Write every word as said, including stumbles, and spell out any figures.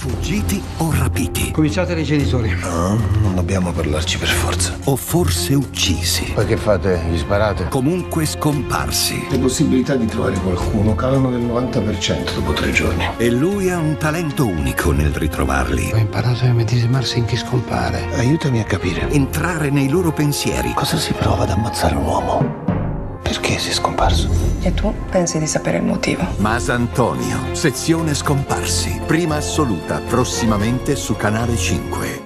Fuggiti o rapiti? Cominciate dai genitori. No, non dobbiamo parlarci per forza. O forse uccisi. Poi che fate? Gli sparate? Comunque scomparsi. Le possibilità di trovare qualcuno calano del novanta per cento dopo tre giorni. E lui ha un talento unico nel ritrovarli. Ho imparato a immedesimarsi in chi scompare. Aiutami a capire. Entrare nei loro pensieri. Cosa si prova ad ammazzare un uomo? Perché sei scomparso? E tu pensi di sapere il motivo? Masantonio, sezione scomparsi. Prima assoluta, prossimamente su Canale cinque.